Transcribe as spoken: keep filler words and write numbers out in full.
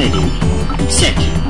Kennedy. Sick.